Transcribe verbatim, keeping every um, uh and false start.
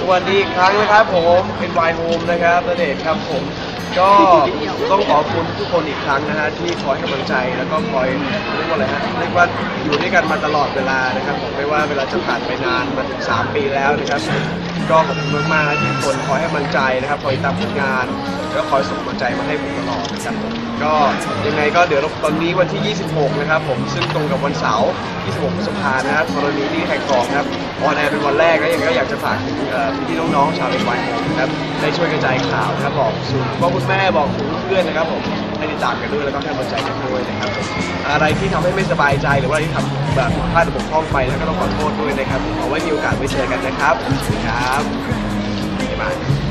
สวัสดีครั้งนะครับผมเป็นวายโฮมนะครับณเดชน์ครับผมก็ต้องขอบคุณทุกคนอีกครั้งนะฮะที่คอยกำลังใจแล้วก็คอยเรียกว่าอะไรฮะเรียกว่าอยู่ด้วยกันมาตลอดเวลานะครับผมไม่ว่าเวลาจะผ่านไปนานมาถึงสามปีแล้วนะครับก็ขอบคุณมากๆที่ทุกคนคอยให้กำลังใจนะครับคอยตามผลงานแล้วคอยส่งกำลังใจมาให้ผมตลอดนะครับก็ยังไงก็เดี๋ยวตอนนี้วันที่ยี่สิบหกนะครับผมซึ่งตรงกับวันเสาร์ยี่สิบหกพฤษภาคมนะครับกรณีที่แห่งกองครับออนแอร์เป็นวันแรกก็ยังก็อยากจะฝากถึงพี่น้องๆชาวเล็กวัยนะครับได้ช่วยกระจายข่าวนะครับบอกสู่พ่อคุณแม่บอกคุณเพื่อนนะครับผมให้ติดตามกันด้วยแล้วก็ให้กำลังใจกันด้วยนะครับอะไรที่ทำให้ไม่สบายใจหรือว่าที่ทำแบบผิดพลาดหรือบกพร่องไปแล้วก็ต้องขอโทษด้วยนะครับขอไว้มีโอกาสไปเจอกันนะครับครับบ๊ายบาย